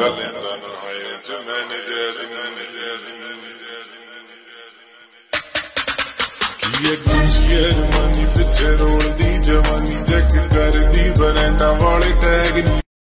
Kalından hayır tümeni dedim. Ki ye kuch ye mani pe teror di jawan.